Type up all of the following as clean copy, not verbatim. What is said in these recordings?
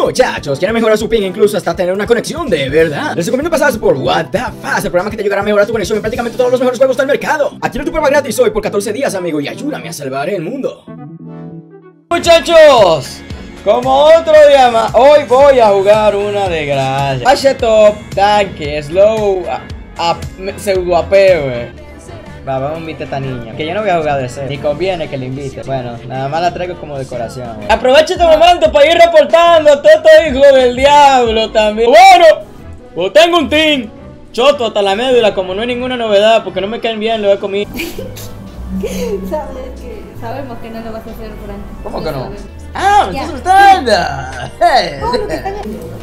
Muchachos, quieren mejorar su ping, incluso hasta tener una conexión de verdad. Les recomiendo pasarse por WTFast, el programa que te ayudará a mejorar tu conexión en prácticamente todos los mejores juegos del mercado. Adquiere tu prueba gratis hoy por 14 días, amigo, y ayúdame a salvar el mundo. Muchachos, como otro día más, hoy voy a jugar una de gracia. H top, tanque, slow, pseudo AP, wey. Va, vamos a invitar a esta niña, que yo no voy a jugar de cero, ni conviene que le invite. Bueno, nada más la traigo como decoración, wey. Aprovecha este momento para ir reportando a todo este hijo del diablo también. Bueno, pues tengo un team choto hasta la médula, como no hay ninguna novedad, porque no me caen bien, lo he comido. Sabemos que no lo vas a hacer, Frank. ¿Cómo que no? ¡Ah! ¡Me estás asustando! ¡Hey!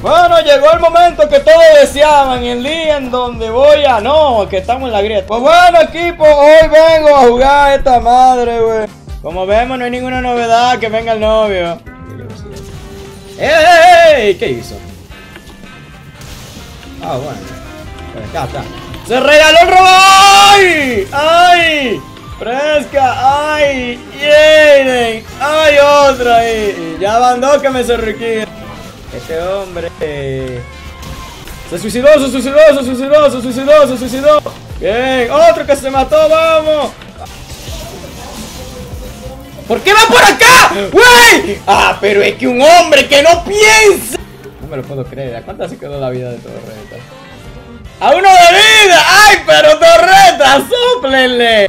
Bueno, llegó el momento que todos deseaban, el día en donde voy a... No, que estamos en la grieta. Pues bueno, equipo, hoy vengo a jugar a esta madre, güey. Como vemos, no hay ninguna novedad, que venga el novio. ¡Ey! ¿Qué hizo? Ah, bueno. Acá está. ¡Se regaló el robot! ¡Ay! ¡Ay! ¡Fresca! ¡Ay! ¡Yay! ¡Ay, otra ahí! Ya van dos que me sorriquí. Este hombre... ¡Se suicidó, se suicidó, se suicidó, se suicidó, se suicidó! ¡Bien! ¡Otro que se mató! ¡Vamos! ¿Por qué va por acá? ¡Wey! ¡Ah, pero es que un hombre que no piensa! No me lo puedo creer. ¿A cuánto se quedó la vida de Torreta? ¡A uno de vida! ¡Ay, pero Torreta! ¡Súplenle!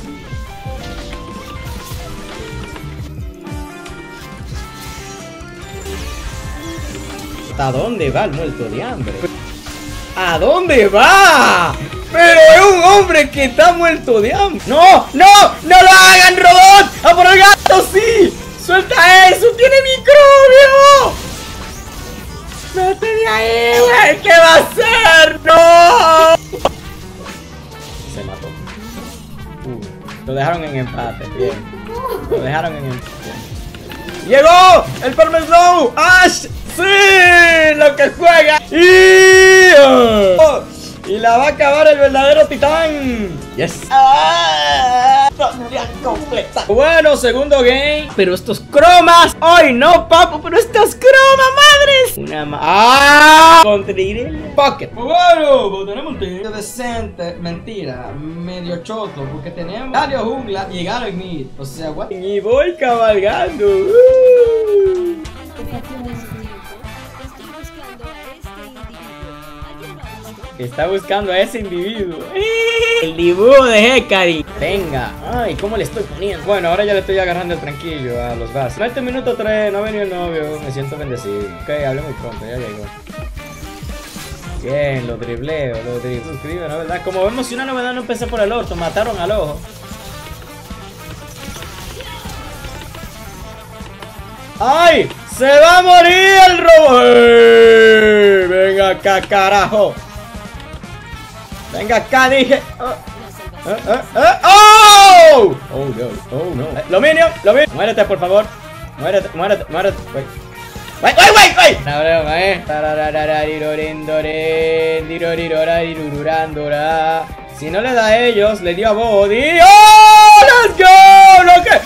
¿A dónde va el muerto de hambre? ¿A dónde va? Pero es un hombre que está muerto de hambre. ¡No! ¡No! ¡No lo hagan, robot! ¡A por el gato, sí! ¡Suelta eso! ¡Tiene microbio! ¡Vete de ahí, güey! ¿Qué va a hacer? ¡No! Se mató. Lo dejaron en empate, bien. Lo dejaron en empate. ¡Llegó! ¡El Perm Slow! ¡Ash! ¡Sí! ¡Lo que juega! ¡Y la va a acabar el verdadero titán! ¡Yes! ¡Ah! Bueno, segundo game. Pero estos cromas. ¡Ay, no, papu! ¡Pero estos cromas, madres! Una más. ¡Ah! Contra Irelia. Pocket. Bueno, pues tenemos un team decente. Mentira, medio choto. Porque tenemos Dario Jungla y Garo y Mid. O sea, what? Y voy cabalgando. Está buscando a ese individuo. El dibujo de Hecari. Venga. Ay, ¿cómo le estoy poniendo? Bueno, ahora ya le estoy agarrando el tranquillo a los básicos. Este minuto 3, no ha venido el novio. Me siento bendecido. Ok, hablé muy pronto, ya llegó. Bien, lo dribleo, lo dribleo. Suscribe, ¿no? ¿Verdad? Como vemos, si una novedad no empecé por el orto, mataron al ojo. ¡Ay! ¡Se va a morir el robot! ¡Ey! ¡Venga acá, carajo! Venga acá, dije. ¡Oh! ¡Oh, no! ¡Oh, no! ¡Lo minion! ¡Lo minion! ¡Muérete, por favor! ¡Muérete, muérete, muérete! ¡Wait! ¡Wait, wait, wait! ¡La broma, eh! Si no le da a ellos, le dio a Body. ¡Oh! ¡Let's go! ¡Lo que!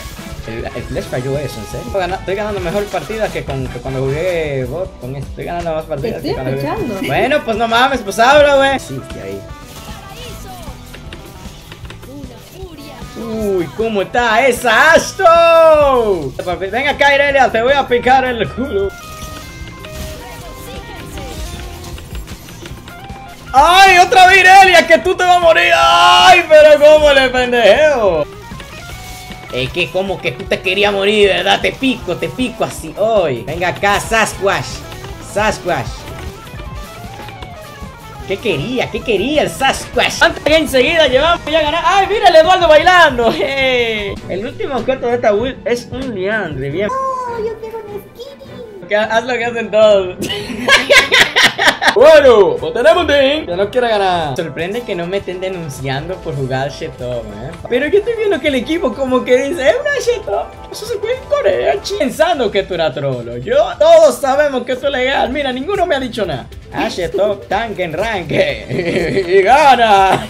El flash falló eso, en serio. Estoy ganando mejor partidas que cuando jugué bot con esto. Estoy ganando más partidas que cuando jugué. Bueno, pues no mames, pues habla, wey. Sí, que ahí. Uy, ¿cómo está esa Ashe? Venga acá, Irelia, te voy a picar el culo. ¡Ay, otra vez, Irelia, que tú te vas a morir! ¡Ay, pero cómo le pendejeo! Es que como que tú te querías morir, ¿verdad? Te pico así hoy. Venga acá, Sasquash. Sasquash. ¿Qué quería? ¿Qué quería el Sasquatch? Antes que enseguida llevamos ya ganar. ¡Ay, mira el Eduardo bailando! Hey. El último cuarto de esta build es un liandre, bien. ¡Oh, yo quiero un skinny! Haz lo que hacen todos. Bueno, pues tenemos bien. Yo no quiero ganar. Sorprende que no me estén denunciando por jugar H2, ¿eh? Pero yo estoy viendo que el equipo como que dice, es una H2. Eso se puede en Corea. Pensando que tú eras trolo. Yo, todos sabemos que esto es legal. Mira, ninguno me ha dicho nada. H top tank en ranque y gana.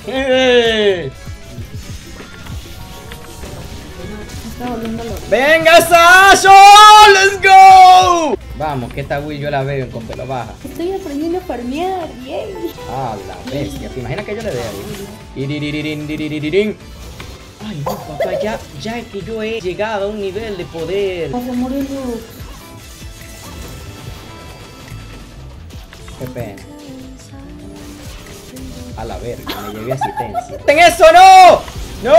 Venga, Sasha, let's go. Vamos, que esta Wii yo la veo en con pelo baja. Estoy aprendiendo a farmear, yay. Ah, la bestia, ¿te imaginas que yo le dé a Wii? Ay, no, papá, ya que yo he llegado a un nivel de poder. Vas a morir, Luke. Qué pena. A la verga, me llevé asistencia. ¡Ten eso, no! ¡No!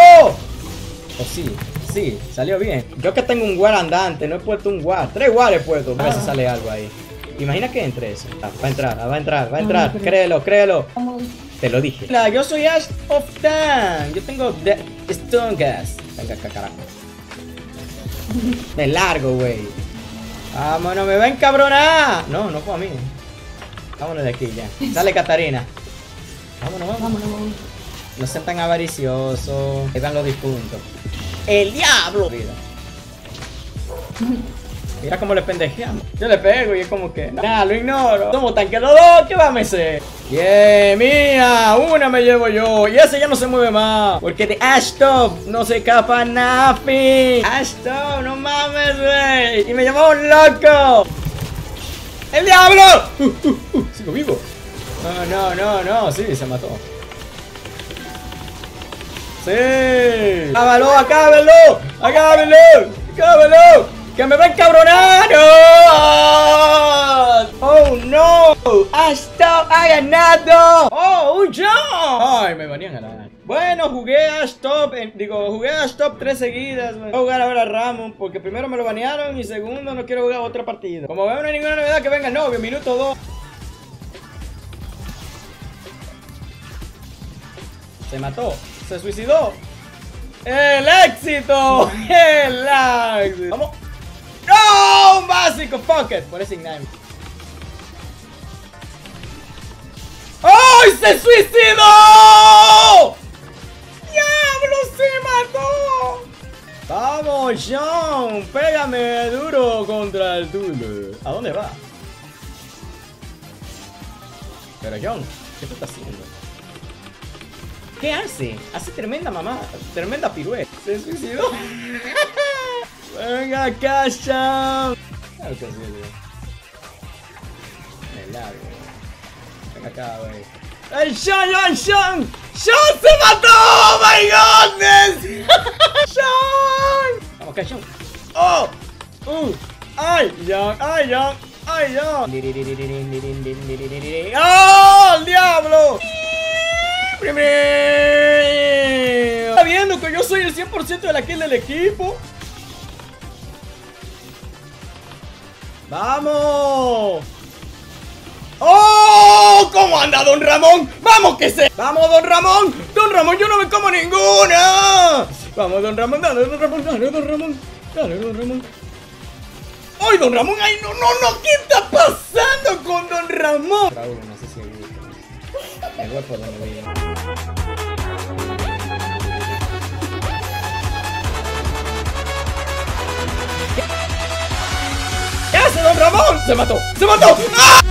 Pues sí. Sí, salió bien. Yo que tengo un guard andante, no he puesto un guard. 3 guard he puesto. A ver si sale algo ahí. Imagina que entre eso. Ah, va a entrar. No, créelo. Vamos. Te lo dije. Hola, yo soy Ashe of Tan. Yo tengo The Stone Gas. Venga, carajo. De largo, güey. Vámonos, me va a encabronar. No fue a mí. Vámonos de aquí ya. Dale, Catarina. Vámonos. No sean tan avariciosos. Ahí van los difuntos. ¡El diablo! Mira cómo le pendejeamos. Yo le pego y es como que... Nada, lo ignoro. Somos tanque los dos, ¿qué va a hacer? ¡Yeah! ¡Mía! ¡Una me llevo yo! Y ese ya no se mueve más. Porque de Ashe Top no se escapa nada. Ashe Top, no mames, güey. Y me llamó un loco. ¡El diablo! ¡Sigo vivo! No. Sí, se mató. ¡Sí! ¡Acábenlo! ¡Que me va a encabronar! ¡Oh, no! ¡Hasta ha ganado! ¡Oh, un jump! ¡Ay, me venían a ganar! Bueno, jugué a Stop, jugué a Stop 3 seguidas. Voy a jugar ahora a Ramón porque primero me lo banearon y segundo no quiero jugar otra partida. Como veo, no hay ninguna novedad que venga el novio, minuto 2. Se mató. Se suicidó. ¡El éxito! ¡Vamos! ¡No! ¡Un básico! ¡Fuck it! Por ese ignite. ¡Oh! ¡Se suicidó! ¡Diablo! ¡Se mató! ¡Vamos, John! ¡Pégame duro contra el duro! ¿A dónde va? Pero John, ¿qué tú estás haciendo? ¿Qué hace? Hace tremenda mamá, tremenda pirueta. Se suicidó. Venga, Kasha. Claro que sí, güey. Me largo. Venga acá, güey. ¡El Sean! ¡Sean se mató! ¡Oh, my God! ¡Sean! Vamos, Kasha. ¡Oh! ¡Ay, John! ¡Ay, John! ¡Oh, el diablo! Está viendo que yo soy el 100% de la kill del equipo. ¡Vamos! ¡Oh! ¿Cómo anda Don Ramón? ¡Vamos que se! ¡Vamos, Don Ramón! ¡Don Ramón, yo no me como ninguna! ¡Vamos, Don Ramón! ¡Dale, Don Ramón! ¡Ay, Don Ramón! ¡Ay, no! ¿Qué está pasando con Don Ramón? Traúl, no sé si hay gusto. Me voy por donde voy a ir. ¿Qué hace Don Ramón? ¡Se mató! ¡Ah!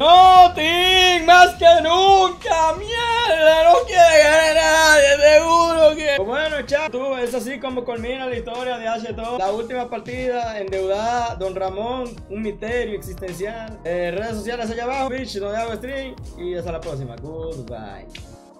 ¡No, Tim! ¡Más que nunca! ¡Mierda! ¡No quiere ganar nadie! ¡Seguro que! Pues bueno, chato, es así como culmina la historia de H2. La última partida endeudada, Don Ramón, un misterio existencial. Redes sociales allá abajo, Twitch, donde hago stream. Y hasta la próxima. Goodbye.